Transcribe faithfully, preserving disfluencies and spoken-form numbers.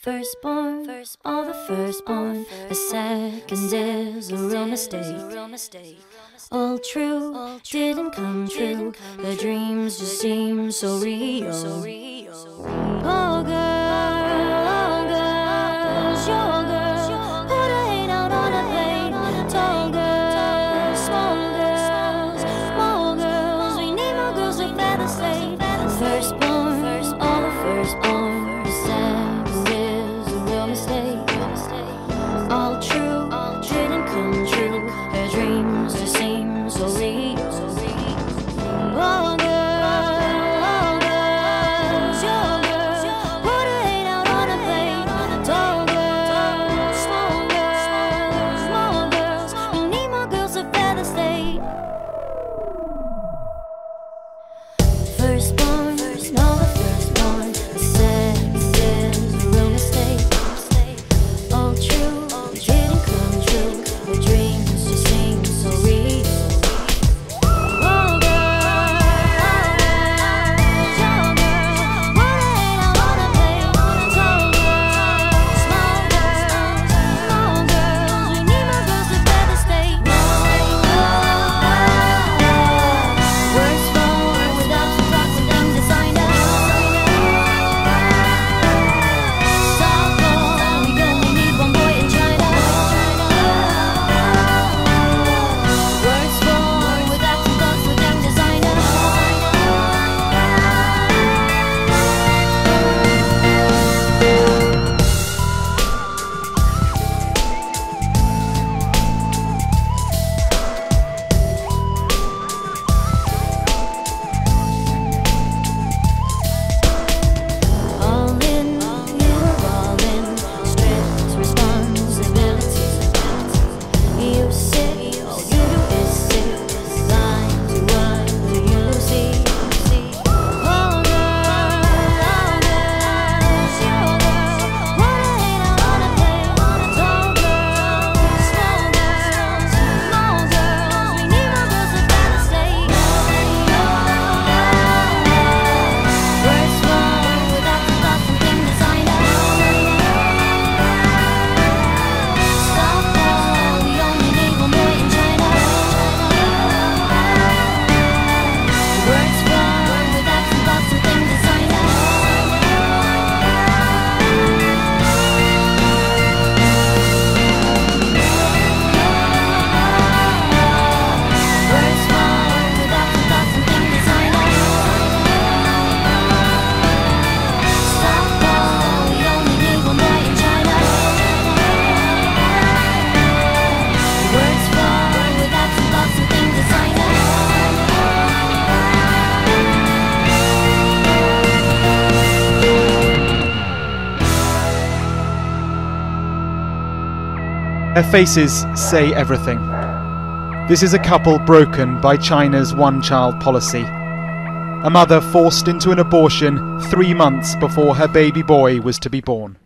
Firstborn, firstborn, all the firstborn, firstborn. The second is a real mistake. A real mistake. All true, all true didn't come true. The dreams just seem so real. So real. Oh girl, oh girls, your girl, put her hand out on a plate. Tall girls, small girls, small girls, we need more girls like that estate. Firstborn, first, all the firstborn. All true, all didn't come true. Their dreams just seem so real. All girls, all girls, your girl, put her hand out on a plate. Tall girls, small girls, small girls, we need more girls of better state. Firstborn, all the firstborn, the sex is a real mistake. All true. Their faces say everything. This is a couple broken by China's one-child policy. A mother forced into an abortion three months before her baby boy was to be born.